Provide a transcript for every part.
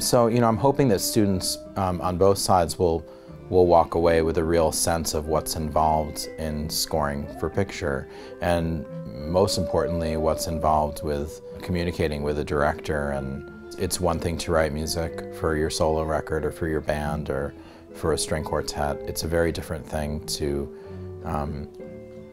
So, you know, I'm hoping that students on both sides will walk away with a real sense of what's involved in scoring for picture, and most importantly, what's involved with communicating with a director. And it's one thing to write music for your solo record or for your band or for a string quartet. It's a very different thing to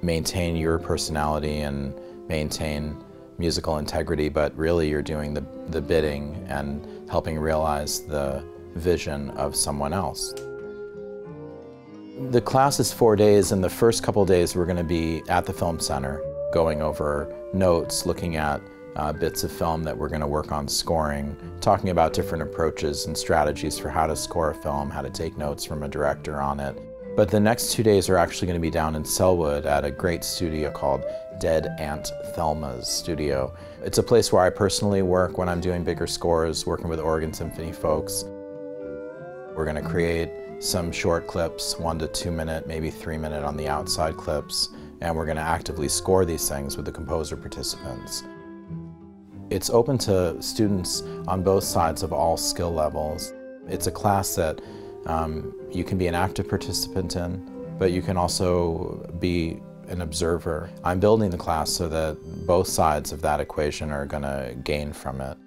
maintain your personality and maintain musical integrity, but really you're doing the bidding and helping realize the vision of someone else. The class is 4 days, and the first couple days we're going to be at the Film Center going over notes, looking at bits of film that we're going to work on scoring, talking about different approaches and strategies for how to score a film, how to take notes from a director on it. But the next 2 days are actually going to be down in Sellwood at a great studio called Dead Aunt Thelma's Studio. It's a place where I personally work when I'm doing bigger scores, working with Oregon Symphony folks. We're going to create some short clips, 1 to 2 minute, maybe 3 minute on the outside clips, and we're going to actively score these things with the composer participants. It's open to students on both sides of all skill levels. It's a class that you can be an active participant in, but you can also be an observer. I'm building the class so that both sides of that equation are going to gain from it.